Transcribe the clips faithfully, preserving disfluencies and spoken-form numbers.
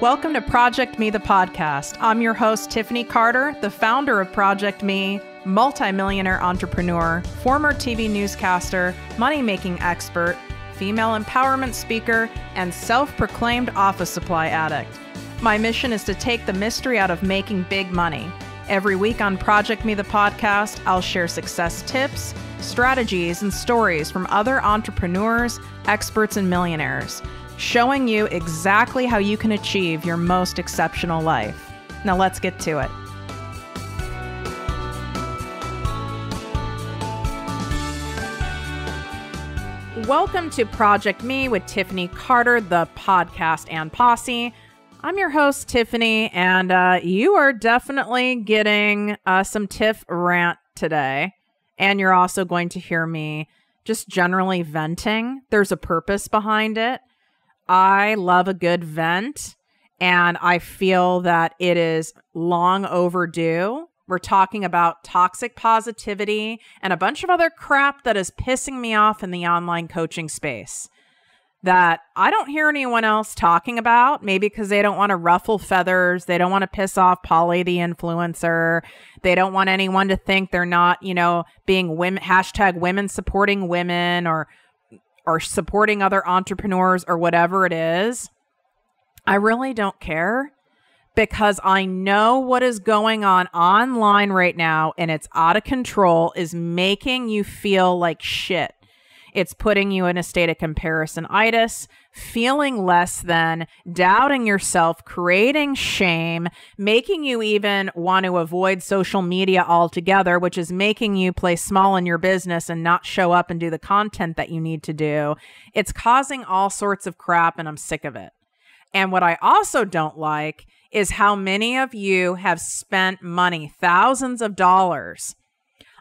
Welcome to ProjectME the podcast. I'm your host, Tiffany Carter, the founder of ProjectME, multimillionaire entrepreneur, former T V newscaster, money-making expert, female empowerment speaker, and self-proclaimed office supply addict. My mission is to take the mystery out of making big money. Every week on ProjectME the podcast, I'll share success tips, strategies, and stories from other entrepreneurs, experts, and millionaires, showing you exactly how you can achieve your most exceptional life. Now let's get to it. Welcome to ProjectME with Tiffany Carter, the podcast and posse. I'm your host, Tiffany, and uh, you are definitely getting uh, some Tiff rant today. And you're also going to hear me just generally venting. There's a purpose behind it. I love a good vent, and I feel that it is long overdue. We're talking about toxic positivity and a bunch of other crap that is pissing me off in the online coaching space that I don't hear anyone else talking about, maybe because they don't want to ruffle feathers. They don't want to piss off Polly, the influencer. They don't want anyone to think they're not, you know, being women, hashtag women supporting women or, or supporting other entrepreneurs or whatever it is. I really don't care because I know what is going on online right now and it's out of control is making you feel like shit. It's putting you in a state of comparison-itis, feeling less than, doubting yourself, creating shame, making you even want to avoid social media altogether, which is making you play small in your business and not show up and do the content that you need to do. It's causing all sorts of crap, and I'm sick of it. And what I also don't like is how many of you have spent money, thousands of dollars,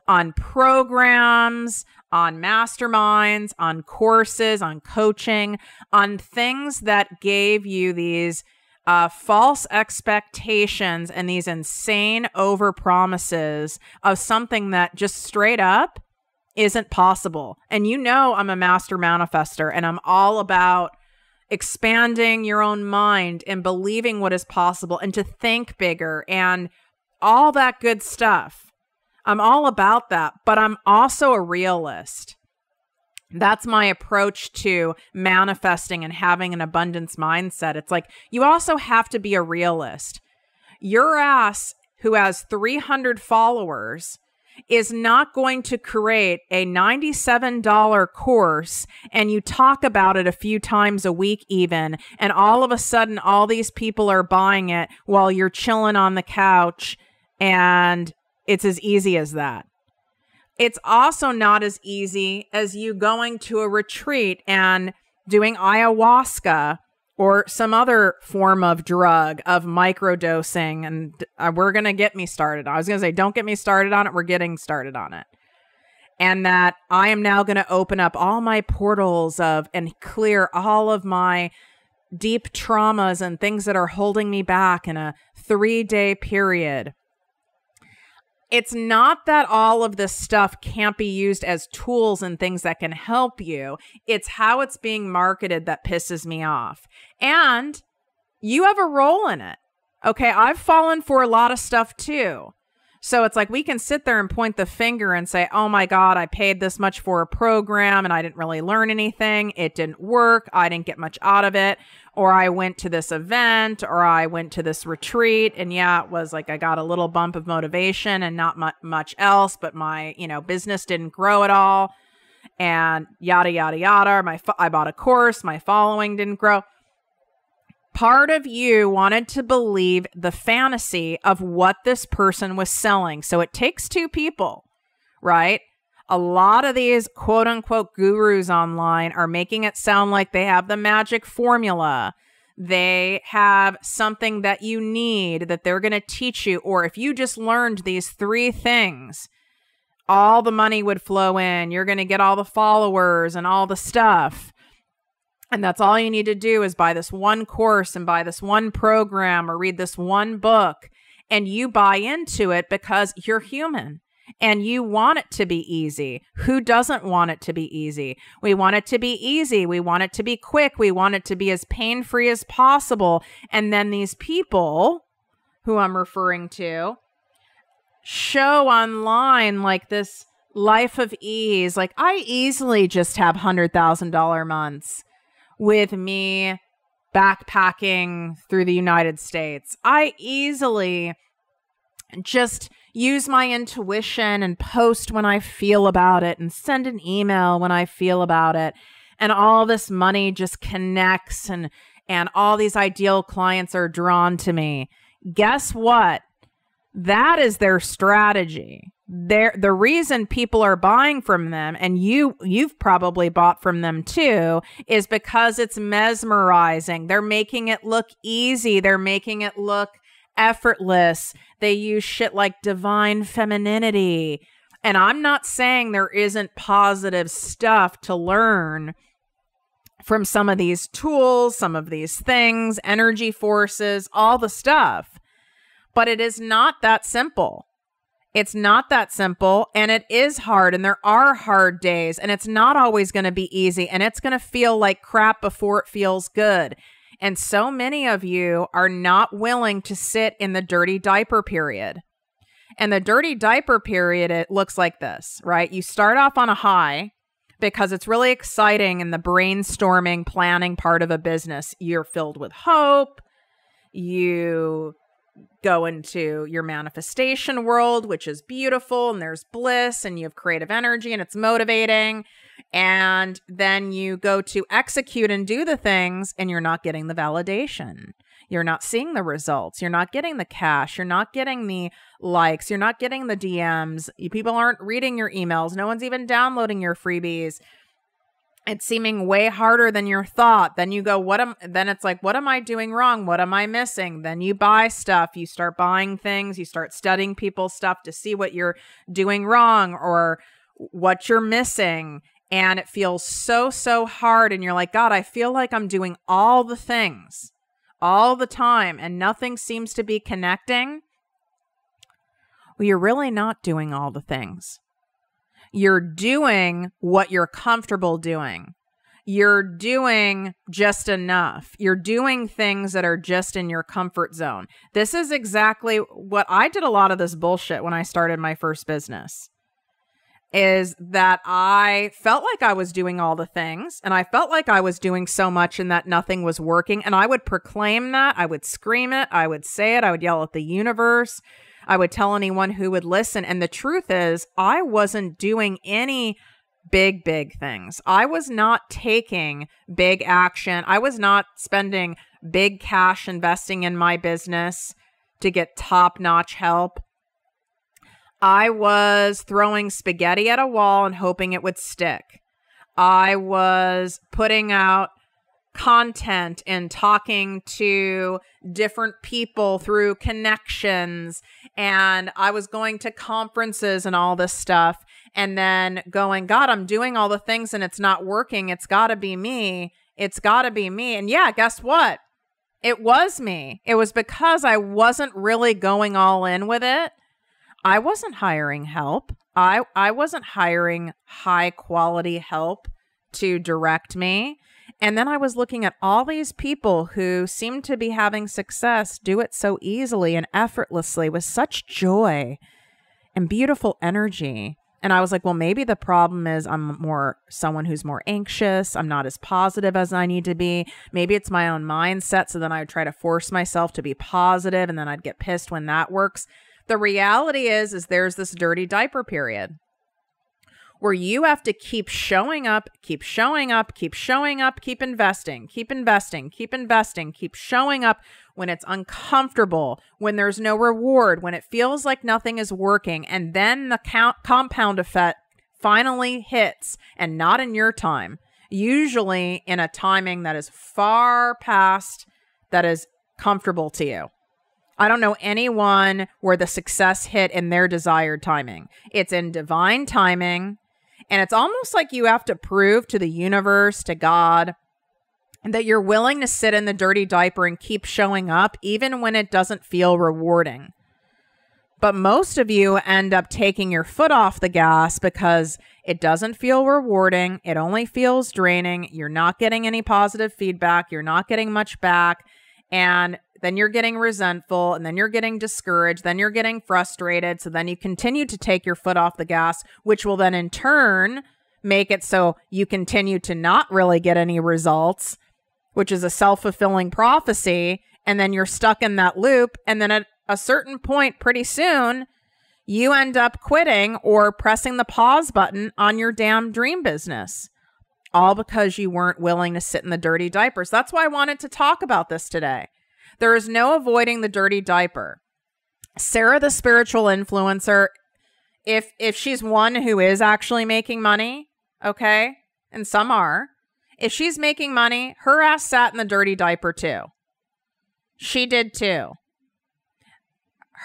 on programs, on masterminds, on courses, on coaching, on things that gave you these uh, false expectations and these insane overpromises of something that just straight up isn't possible. And you know I'm a master manifester and I'm all about expanding your own mind and believing what is possible and to think bigger and all that good stuff. I'm all about that, but I'm also a realist. That's my approach to manifesting and having an abundance mindset. It's like, you also have to be a realist. Your ass who has three hundred followers is not going to create a ninety-seven dollar course and you talk about it a few times a week even, and all of a sudden all these people are buying it while you're chilling on the couch, and it's as easy as that. It's also not as easy as you going to a retreat and doing ayahuasca or some other form of drug of microdosing. And uh, we're going to get me started. I was going to say, don't get me started on it. We're getting started on it. And that I am now going to open up all my portals of and clear all of my deep traumas and things that are holding me back in a three-day period. It's not that all of this stuff can't be used as tools and things that can help you. It's how it's being marketed that pisses me off. And you have a role in it. Okay, I've fallen for a lot of stuff too. So it's like we can sit there and point the finger and say, oh my God, I paid this much for a program and I didn't really learn anything. It didn't work. I didn't get much out of it. Or I went to this event or I went to this retreat. And yeah, it was like I got a little bump of motivation and not mu- much else, but my, you know, business didn't grow at all. And yada, yada, yada. My fo- I bought a course. My following didn't grow. Part of you wanted to believe the fantasy of what this person was selling. So it takes two people, right? A lot of these quote unquote gurus online are making it sound like they have the magic formula. They have something that you need that they're going to teach you. Or if you just learned these three things, all the money would flow in. You're going to get all the followers and all the stuff. And that's all you need to do is buy this one course and buy this one program or read this one book, and you buy into it because you're human and you want it to be easy. Who doesn't want it to be easy? We want it to be easy. We want it to be quick. We want it to be as pain-free as possible. And then these people who I'm referring to show online like this life of ease. Like, I easily just have one hundred thousand dollar months with me backpacking through the United States. I easily just use my intuition and post when I feel about it and send an email when I feel about it. And all this money just connects, and, and all these ideal clients are drawn to me. Guess what? That is their strategy. They're, the reason people are buying from them, and you, you've probably bought from them too, is because it's mesmerizing. They're making it look easy. They're making it look effortless. They use shit like divine femininity. And I'm not saying there isn't positive stuff to learn from some of these tools, some of these things, energy forces, all the stuff. But it is not that simple. It's not that simple, and it is hard, and there are hard days, and it's not always going to be easy, and it's going to feel like crap before it feels good. And so many of you are not willing to sit in the dirty diaper period. And the dirty diaper period, it looks like this, right? You start off on a high because it's really exciting in the brainstorming, planning part of a business. You're filled with hope. You go into your manifestation world, which is beautiful, and there's bliss, and you have creative energy, and it's motivating. And then you go to execute and do the things, and you're not getting the validation. You're not seeing the results. You're not getting the cash. You're not getting the likes. You're not getting the D Ms. People aren't reading your emails. No one's even downloading your freebies. It's seeming way harder than your thought. Then you go, what am, then it's like, what am I doing wrong? What am I missing? Then you buy stuff. You start buying things. You start studying people's stuff to see what you're doing wrong or what you're missing. And it feels so, so hard. And you're like, God, I feel like I'm doing all the things all the time and nothing seems to be connecting. Well, you're really not doing all the things. You're doing what you're comfortable doing. You're doing just enough. You're doing things that are just in your comfort zone. This is exactly what I did a lot of this bullshit when I started my first business, is that I felt like I was doing all the things, and I felt like I was doing so much and that nothing was working. And I would proclaim that. I would scream it. I would say it. I would yell at the universe. I would tell anyone who would listen. And the truth is, I wasn't doing any big, big things. I was not taking big action. I was not spending big cash investing in my business to get top-notch help. I was throwing spaghetti at a wall and hoping it would stick. I was putting out content and talking to different people through connections, and I was going to conferences and all this stuff, and then going, God, I'm doing all the things and it's not working. It's got to be me. It's got to be me. And yeah, guess what? It was me. It was because I wasn't really going all in with it. I wasn't hiring help. I, I wasn't hiring high quality help to direct me. And then I was looking at all these people who seemed to be having success do it so easily and effortlessly with such joy and beautiful energy. And I was like, well, maybe the problem is I'm more someone who's more anxious. I'm not as positive as I need to be. Maybe it's my own mindset. So then I would try to force myself to be positive, and then I'd get pissed when that works. The reality is, is there's this dirty diaper period where you have to keep showing up, keep showing up, keep showing up, keep investing, keep investing, keep investing, keep showing up when it's uncomfortable, when there's no reward, when it feels like nothing is working. And then the count compound effect finally hits, and not in your time, usually in a timing that is far past that is comfortable to you. I don't know anyone where the success hit in their desired timing. It's in divine timing. And it's almost like you have to prove to the universe, to God, that you're willing to sit in the dirty diaper and keep showing up, even when it doesn't feel rewarding. But most of you end up taking your foot off the gas because it doesn't feel rewarding. It only feels draining. You're not getting any positive feedback. You're not getting much back. And then you're getting resentful, and then you're getting discouraged, then you're getting frustrated. So then you continue to take your foot off the gas, which will then in turn make it so you continue to not really get any results, which is a self-fulfilling prophecy. And then you're stuck in that loop. And then at a certain point, pretty soon, you end up quitting or pressing the pause button on your damn dream business, all because you weren't willing to sit in the dirty diapers. That's why I wanted to talk about this today. There is no avoiding the dirty diaper. Sarah, the spiritual influencer, if if she's one who is actually making money, okay, and some are, if she's making money, her ass sat in the dirty diaper too. She did too.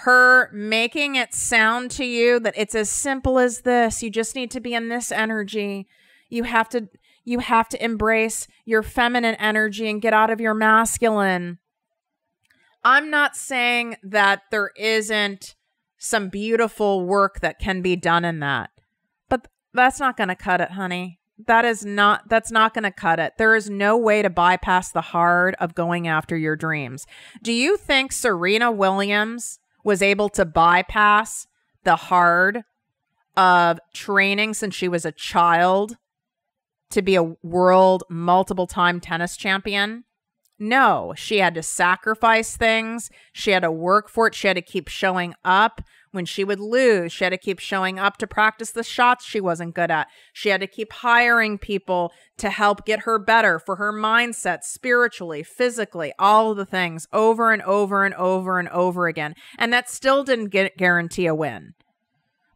Her making it sound to you that it's as simple as this. You just need to be in this energy. You have to, you have to embrace your feminine energy and get out of your masculine. I'm not saying that there isn't some beautiful work that can be done in that, but that's not going to cut it, honey. That is not, that's not going to cut it. There is no way to bypass the hard of going after your dreams. Do you think Serena Williams was able to bypass the hard of training since she was a child to be a world multiple time tennis champion? No, she had to sacrifice things. She had to work for it. She had to keep showing up when she would lose. She had to keep showing up to practice the shots she wasn't good at. She had to keep hiring people to help get her better for her mindset, spiritually, physically, all of the things over and over and over and over again. And that still didn't get, guarantee a win,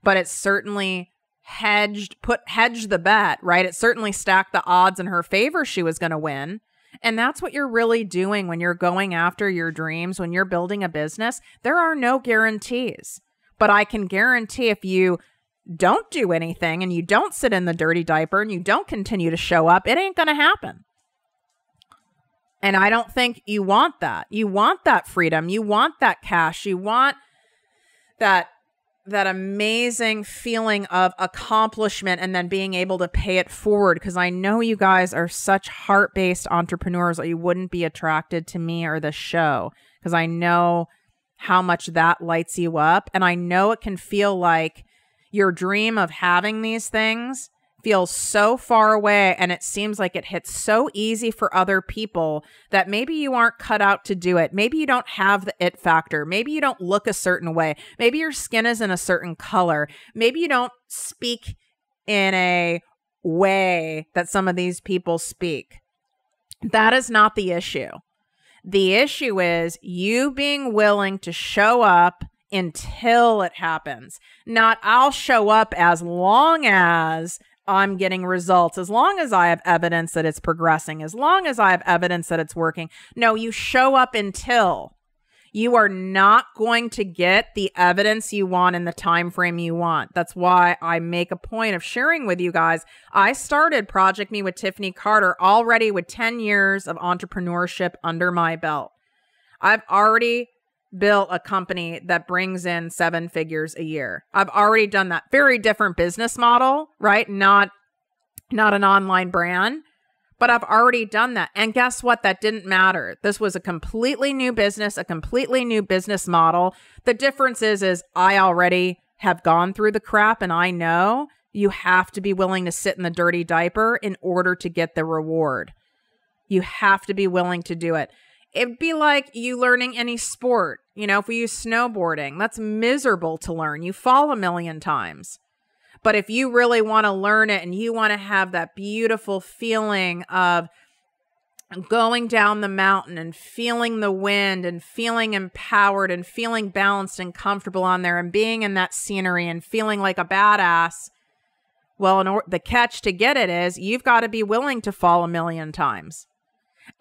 but it certainly hedged, put hedged the bet, right? It certainly stacked the odds in her favor she was going to win. And that's what you're really doing when you're going after your dreams, when you're building a business. There are no guarantees. But I can guarantee if you don't do anything and you don't sit in the dirty diaper and you don't continue to show up, it ain't going to happen. And I don't think you want that. You want that freedom. You want that cash. You want that that amazing feeling of accomplishment and then being able to pay it forward. Because I know you guys are such heart-based entrepreneurs that you wouldn't be attracted to me or the show, because I know how much that lights you up. And I know it can feel like your dream of having these things feels so far away, and it seems like it hits so easy for other people that maybe you aren't cut out to do it. Maybe you don't have the it factor. Maybe you don't look a certain way. Maybe your skin isn't a certain color. Maybe you don't speak in a way that some of these people speak. That is not the issue. The issue is you being willing to show up until it happens. Not I'll show up as long as I'm getting results, as long as I have evidence that it's progressing, as long as I have evidence that it's working. No, you show up until you are not going to get the evidence you want in the time frame you want. That's why I make a point of sharing with you guys. I started ProjectME with Tiffany Carter already with ten years of entrepreneurship under my belt. I've already built a company that brings in seven figures a year. I've already done that. Very different business model, right? Not, not an online brand, but I've already done that. And guess what? That didn't matter. This was a completely new business, a completely new business model. The difference is, is I already have gone through the crap, and I know you have to be willing to sit in the dirty diaper in order to get the reward. You have to be willing to do it. It'd be like you learning any sport. You know, if we use snowboarding, that's miserable to learn. You fall a million times. But if you really want to learn it and you want to have that beautiful feeling of going down the mountain and feeling the wind and feeling empowered and feeling balanced and comfortable on there and being in that scenery and feeling like a badass, well, in or- the catch to get it is you've got to be willing to fall a million times.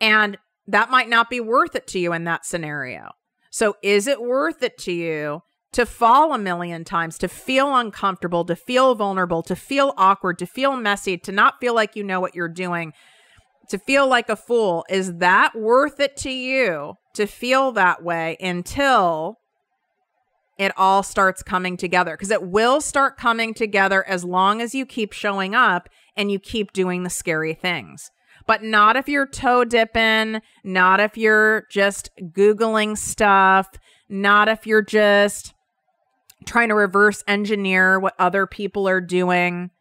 And that might not be worth it to you in that scenario. So is it worth it to you to fall a million times, to feel uncomfortable, to feel vulnerable, to feel awkward, to feel messy, to not feel like you know what you're doing, to feel like a fool? Is that worth it to you to feel that way until it all starts coming together, because it will start coming together as long as you keep showing up and you keep doing the scary things. But not if you're toe dipping, not if you're just Googling stuff, not if you're just trying to reverse engineer what other people are doing.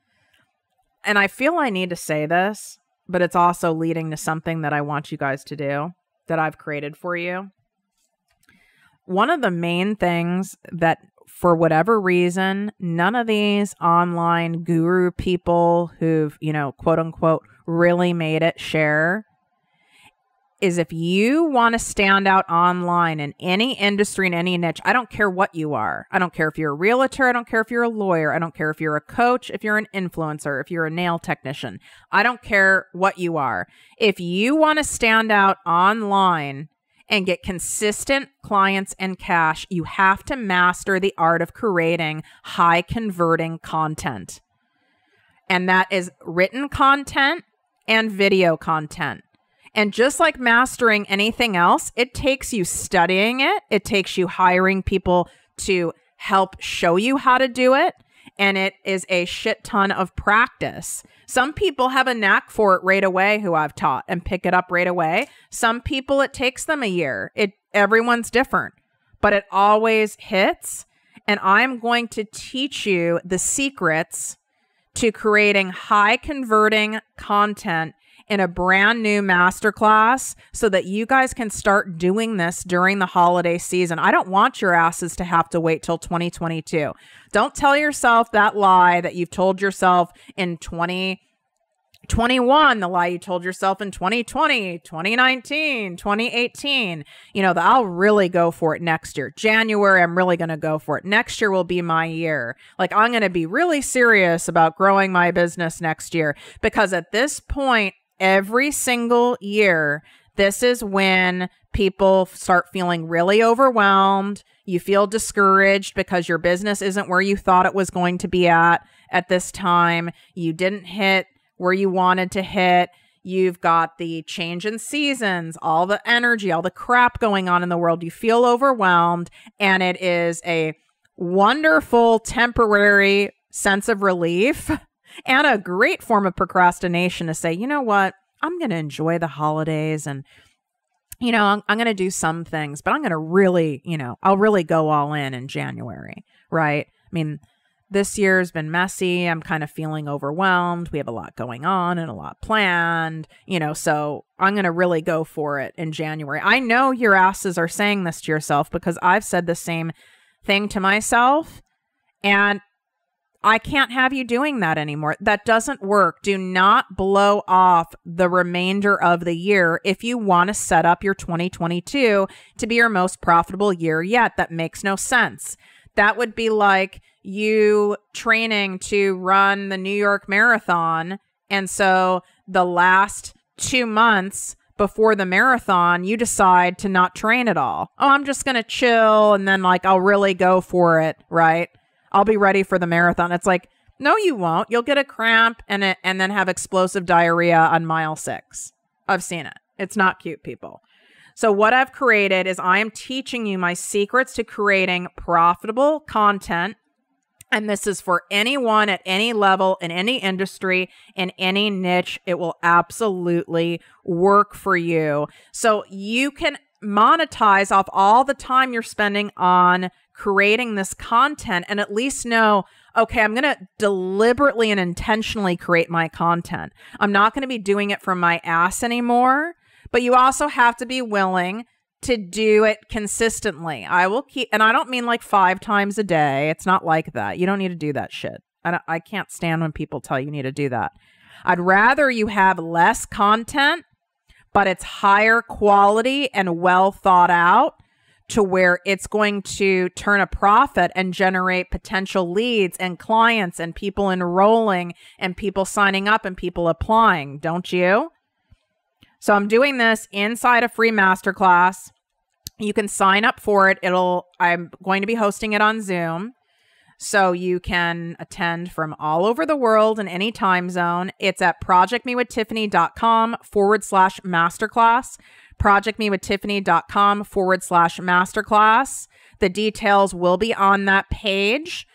And I feel I need to say this, but it's also leading to something that I want you guys to do that I've created for you. One of the main things that, for whatever reason, none of these online guru people who've, you know, quote unquote, really made it share, is if you want to stand out online in any industry, in any niche, I don't care what you are. I don't care if you're a realtor. I don't care if you're a lawyer. I don't care if you're a coach, if you're an influencer, if you're a nail technician. I don't care what you are. If you want to stand out online and get consistent clients and cash, you have to master the art of creating high converting content. And that is written content and video content. And just like mastering anything else, it takes you studying it. It takes you hiring people to help show you how to do it. And it is a shit ton of practice. Some people have a knack for it right away who I've taught and pick it up right away. Some people, it takes them a year. It, everyone's different, but it always hits. And I'm going to teach you the secrets to creating high converting content in a brand new masterclass so that you guys can start doing this during the holiday season. I don't want your asses to have to wait till twenty twenty-two. Don't tell yourself that lie that you've told yourself in twenty twenty-one, the lie you told yourself in twenty twenty, twenty nineteen, twenty eighteen. You know, the I'll really go for it next year. January, I'm really going to go for it. Next year will be my year. Like, I'm going to be really serious about growing my business next year, because at this point, every single year, this is when people start feeling really overwhelmed. You feel discouraged because your business isn't where you thought it was going to be at at this time. You didn't hit where you wanted to hit. You've got the change in seasons, all the energy, all the crap going on in the world. You feel overwhelmed, and it is a wonderful temporary sense of relief and a great form of procrastination to say, you know what, I'm going to enjoy the holidays, and, you know, I'm, I'm going to do some things, but I'm going to really, you know, I'll really go all in in January, right? I mean, this year's been messy. I'm kind of feeling overwhelmed. We have a lot going on and a lot planned, you know, so I'm going to really go for it in January. I know your asses are saying this to yourself, because I've said the same thing to myself, and I can't have you doing that anymore. That doesn't work. Do not blow off the remainder of the year if you want to set up your twenty twenty-two to be your most profitable year yet. That makes no sense. That would be like you training to run the New York Marathon, and so the last two months before the marathon, you decide to not train at all. Oh, I'm just going to chill, and then, like, I'll really go for it, right? I'll be ready for the marathon. It's like, no, you won't. You'll get a cramp and a, and then have explosive diarrhea on mile six. I've seen it. It's not cute, people. So what I've created is I am teaching you my secrets to creating profitable content. And this is for anyone at any level, in any industry, in any niche. It will absolutely work for you. So you can monetize off all the time you're spending on creating this content, and at least know, okay, I'm going to deliberately and intentionally create my content. I'm not going to be doing it from my ass anymore, but you also have to be willing to do it consistently. I will keep, and I don't mean like five times a day. It's not like that. You don't need to do that shit. I, don't, I can't stand when people tell you need to do that. I'd rather you have less content, but it's higher quality and well thought out, to where it's going to turn a profit and generate potential leads and clients and people enrolling and people signing up and people applying, don't you? So I'm doing this inside a free masterclass. You can sign up for it. It'll, I'm going to be hosting it on Zoom, so you can attend from all over the world in any time zone. It's at projectmewithtiffany.com forward slash masterclass. projectmewithtiffany.com forward slash masterclass. The details will be on that page.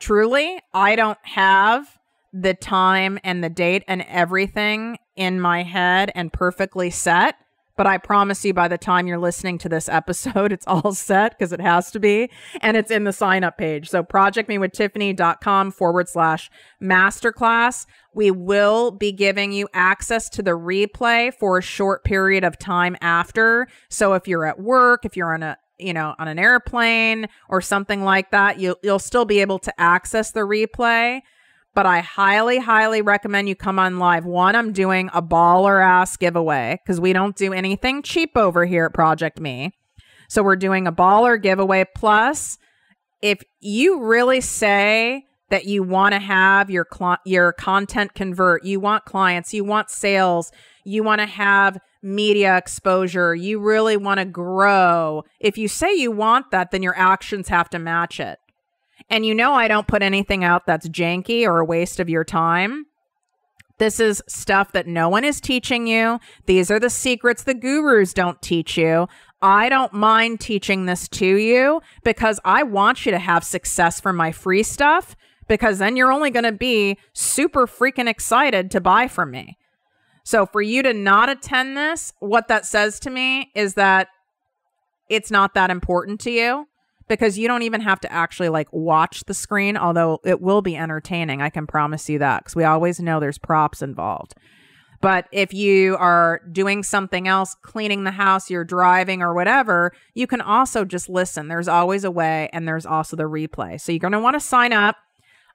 Truly, I don't have the time and the date and everything in my head and perfectly set. But I promise you, by the time you're listening to this episode, it's all set, because it has to be. And it's in the sign up page. So project me with tiffany dot com forward slash masterclass. We will be giving you access to the replay for a short period of time after. So if you're at work, if you're on a, you know, on an airplane or something like that, you'll, you'll still be able to access the replay. But I highly, highly recommend you come on live. One, I'm doing a baller ass giveaway, because we don't do anything cheap over here at Project Me. So we're doing a baller giveaway. Plus, if you really say that you want to have your your content convert, you want clients, you want sales, you want to have media exposure, you really want to grow. If you say you want that, then your actions have to match it. And you know I don't put anything out that's janky or a waste of your time. This is stuff that no one is teaching you. These are the secrets the gurus don't teach you. I don't mind teaching this to you, because I want you to have success from my free stuff, because then you're only going to be super freaking excited to buy from me. So for you to not attend this, what that says to me is that it's not that important to you. Because you don't even have to actually like watch the screen, although it will be entertaining. I can promise you that, because we always know there's props involved. But if you are doing something else, cleaning the house, you're driving or whatever, you can also just listen. There's always a way, and there's also the replay. So you're going to want to sign up.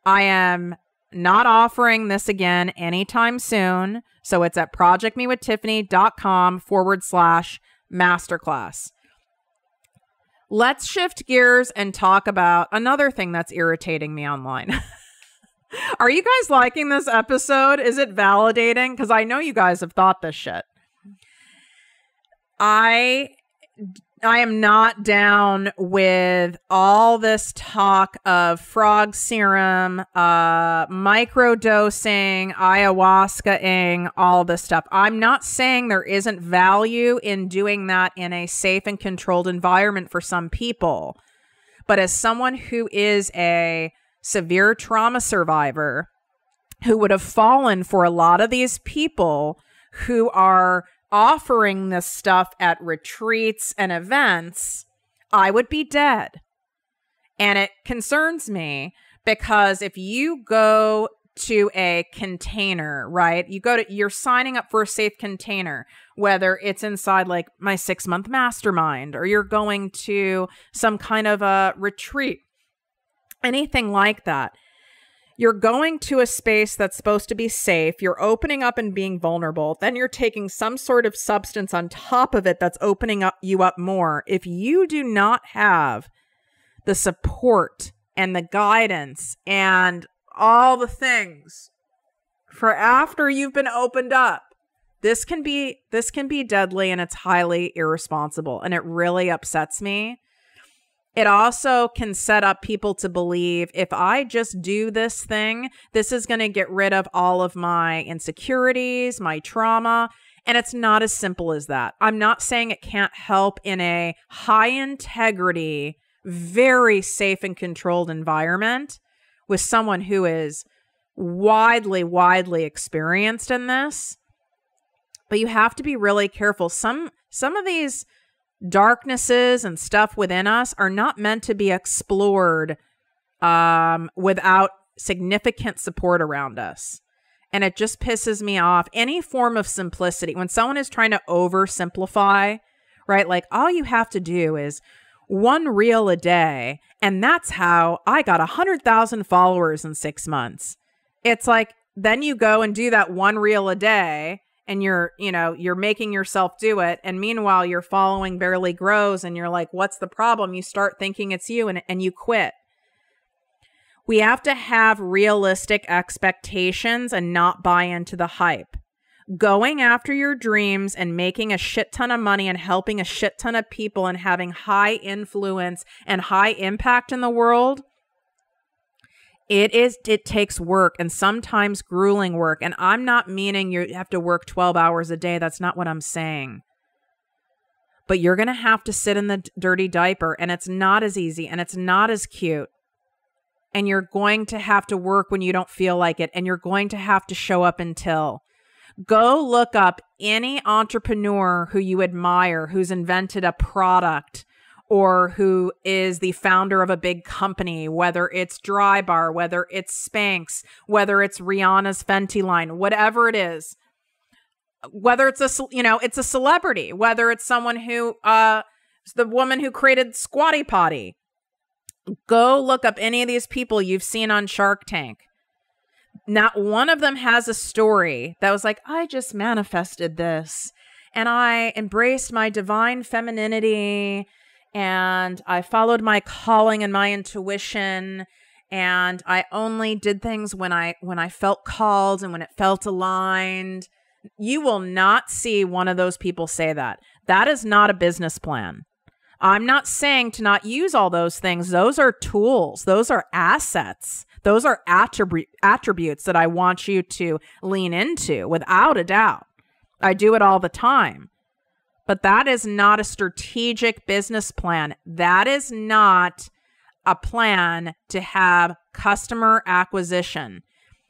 I am not offering this again anytime soon. So it's at project me with tiffany dot com forward slash masterclass. Let's shift gears and talk about another thing that's irritating me online. Are you guys liking this episode? Is it validating? Because I know you guys have thought this shit. I, I am not down with all this talk of frog serum, uh, microdosing, ayahuasca-ing, all this stuff. I'm not saying there isn't value in doing that in a safe and controlled environment for some people. But as someone who is a severe trauma survivor, who would have fallen for a lot of these people who are offering this stuff at retreats and events, I would be dead. And it concerns me, because if you go to a container, right, you go to, you're signing up for a safe container, whether it's inside like my six month mastermind, or you're going to some kind of a retreat, anything like that. You're going to a space that's supposed to be safe. You're opening up and being vulnerable. Then you're taking some sort of substance on top of it that's opening up you up more. If you do not have the support and the guidance and all the things for after you've been opened up, this can be, this can be deadly, and it's highly irresponsible. And it really upsets me. It also can set up people to believe, if I just do this thing, this is going to get rid of all of my insecurities, my trauma. And it's not as simple as that. I'm not saying it can't help in a high integrity, very safe and controlled environment with someone who is widely, widely experienced in this. But you have to be really careful. Some, some of these darknesses and stuff within us are not meant to be explored um, without significant support around us. And it just pisses me off. Any form of simplicity, when someone is trying to oversimplify, right? Like, all you have to do is one reel a day. And that's how I got one hundred thousand followers in six months. It's like, then you go and do that one reel a day, and you're, you know, you're making yourself do it. And meanwhile, your following barely grows, and you're like, what's the problem? You start thinking it's you, and, and you quit. We have to have realistic expectations and not buy into the hype. Going after your dreams and making a shit ton of money and helping a shit ton of people and having high influence and high impact in the world, It is, it takes work, and sometimes grueling work. And I'm not meaning you have to work twelve hours a day. That's not what I'm saying. but you're going to have to sit in the dirty diaper, and it's not as easy and it's not as cute. And you're going to have to work when you don't feel like it. And you're going to have to show up until. Go look up any entrepreneur who you admire, who's invented a product or who is the founder of a big company, whether it's Dry Bar, whether it's Spanx, whether it's Rihanna's Fenty line, whatever it is, whether it's a, you know, it's a celebrity, whether it's someone who, uh, the woman who created Squatty Potty. Go look up any of these people you've seen on Shark Tank. Not one of them has a story that was like, I just manifested this and I embraced my divine femininity and I followed my calling and my intuition and I only did things when I when I felt called and when it felt aligned. You will not see one of those people say that. That is not a business plan. I'm not saying to not use all those things. Those are tools. Those are assets. Those are attribute, attributes that I want you to lean into without a doubt. I do it all the time. But that is not a strategic business plan. That is not a plan to have customer acquisition.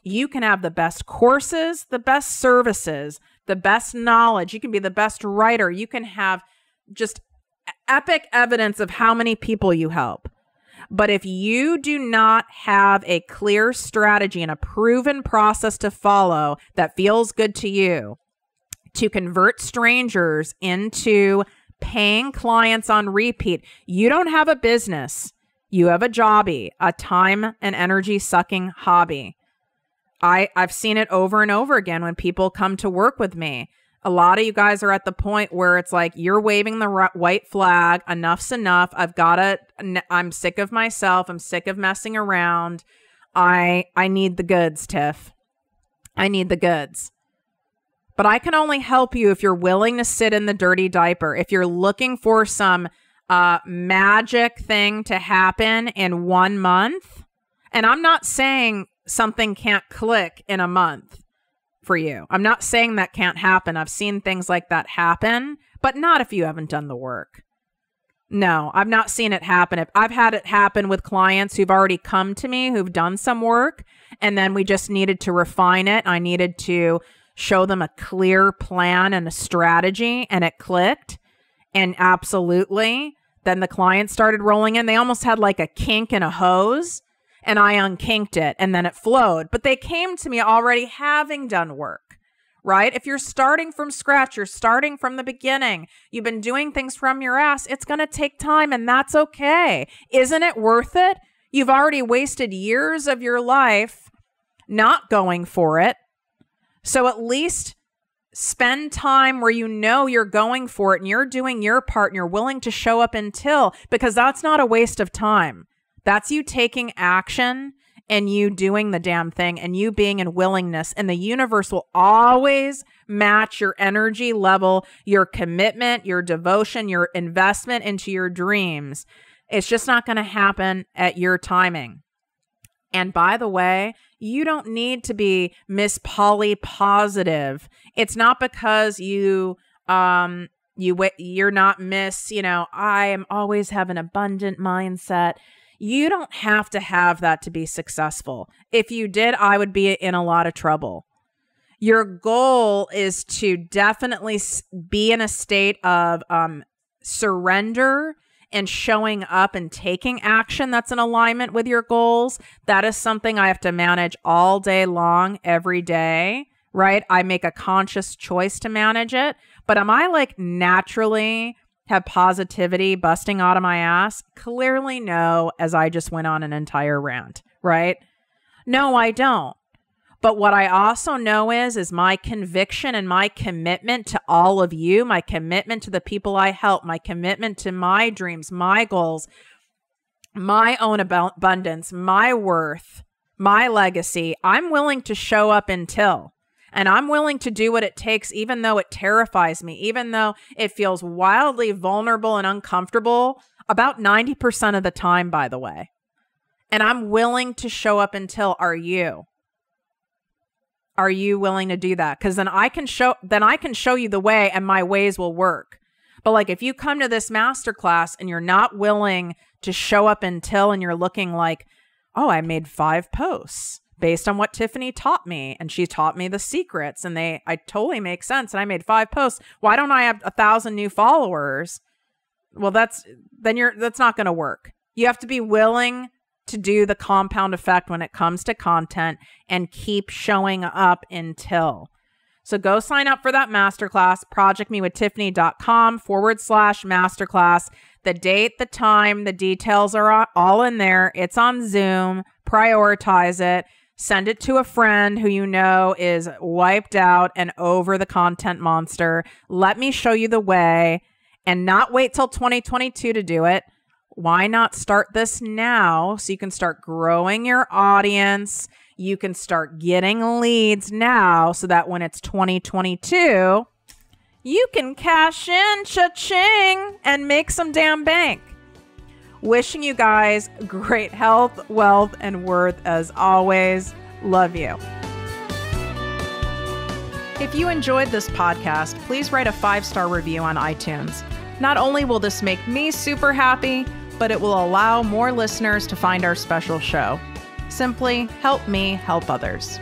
You can have the best courses, the best services, the best knowledge. You can be the best writer. You can have just epic evidence of how many people you help. But if you do not have a clear strategy and a proven process to follow that feels good to you to convert strangers into paying clients on repeat, you don't have a business. You have a jobby, a time and energy sucking hobby. I, I've seen it over and over again when people come to work with me. A lot of you guys are at the point where it's like, you're waving the white flag. Enough's enough. I've got to, I'm sick of myself. I'm sick of messing around. I, I need the goods, Tiff. I need the goods. But I can only help you if you're willing to sit in the dirty diaper. If you're looking for some uh, magic thing to happen in one month. And I'm not saying something can't click in a month. For you. I'm not saying that can't happen. I've seen things like that happen, but not if you haven't done the work. No, I've not seen it happen. If I've had it happen with clients who've already come to me, who've done some work, and then we just needed to refine it. I needed to show them a clear plan and a strategy, and it clicked. And absolutely, then the client started rolling in. They almost had like a kink in a hose. And I unkinked it and then it flowed. But they came to me already having done work, right? If you're starting from scratch, you're starting from the beginning, you've been doing things from your ass, it's going to take time and that's okay. Isn't it worth it? You've already wasted years of your life not going for it. So at least spend time where you know you're going for it and you're doing your part and you're willing to show up until, because that's not a waste of time. That's you taking action and you doing the damn thing and you being in willingness. And the universe will always match your energy level, your commitment, your devotion, your investment into your dreams. It's just not going to happen at your timing. And by the way, you don't need to be Miss Polly positive. It's not because you... um. You you're not miss, you know, I am always have an abundant mindset. You don't have to have that to be successful. If you did, I would be in a lot of trouble. Your goal is to definitely be in a state of um, surrender and showing up and taking action that's in alignment with your goals. That is something I have to manage all day long, every day. Right? I make a conscious choice to manage it. But am I like naturally have positivity busting out of my ass? Clearly no, as I just went on an entire rant, right? No, I don't. But what I also know is, is my conviction and my commitment to all of you, my commitment to the people I help, my commitment to my dreams, my goals, my own ab- abundance, my worth, my legacy, I'm willing to show up until. And I'm willing to do what it takes, even though it terrifies me, even though it feels wildly vulnerable and uncomfortable about ninety percent of the time, by the way. And I'm willing to show up until, are you? Are you willing to do that? Because then I can show, then I can show you the way and my ways will work. But like, if you come to this masterclass and you're not willing to show up and tell, and you're looking like, oh, I made five posts based on what Tiffany taught me, and she taught me the secrets, and they, I totally make sense, and I made five posts. Why don't I have a thousand new followers? Well, that's, then you're, that's not going to work. You have to be willing to do the compound effect when it comes to content and keep showing up until. So go sign up for that masterclass, projectmewithtiffany.com forward slash masterclass. The date, the time, the details are all in there. It's on Zoom. Prioritize it. Send it to a friend who you know is wiped out and over the content monster. Let me show you the way, and not wait till twenty twenty-two to do it. Why not start this now so you can start growing your audience? You can start getting leads now so that when it's twenty twenty-two, you can cash in, cha-ching, and make some damn bank. Wishing you guys great health, wealth, and worth as always. Love you. If you enjoyed this podcast, please write a five-star review on iTunes. Not only will this make me super happy, but it will allow more listeners to find our special show. Simply help me help others.